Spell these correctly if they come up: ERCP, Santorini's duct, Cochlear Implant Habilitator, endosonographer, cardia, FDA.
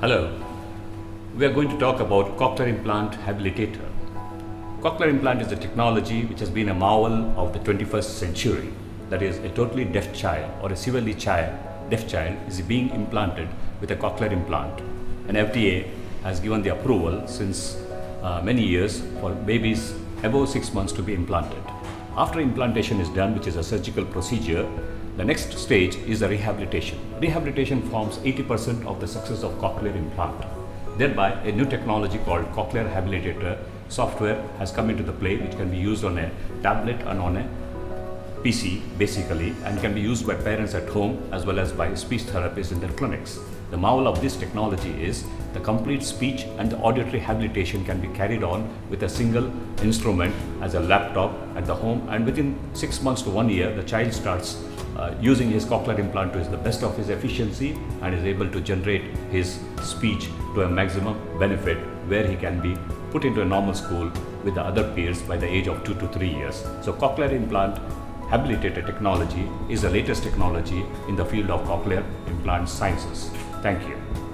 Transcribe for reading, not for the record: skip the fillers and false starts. Hello, we are going to talk about Cochlear Implant Habilitator. Cochlear implant is a technology which has been a marvel of the 21st century. That is, a totally deaf child or a severely deaf child is being implanted with a cochlear implant. And FDA has given the approval since many years for babies above 6 months to be implanted. After implantation is done, which is a surgical procedure, the next stage is the rehabilitation. Rehabilitation forms 80% of the success of cochlear implant. Thereby, a new technology called Cochlear Habilitator software has come into the play, which can be used on a tablet and on a PC basically, and can be used by parents at home as well as by speech therapists in their clinics. The marvel of this technology is the complete speech and the auditory habilitation can be carried on with a single instrument as a laptop at the home, and within 6 months to 1 year, the child starts using his cochlear implant to the best of his efficiency and is able to generate his speech to a maximum benefit, where he can be put into a normal school with the other peers by the age of 2 to 3 years. So Cochlear Implant Habilitator technology is the latest technology in the field of cochlear implant sciences. Thank you.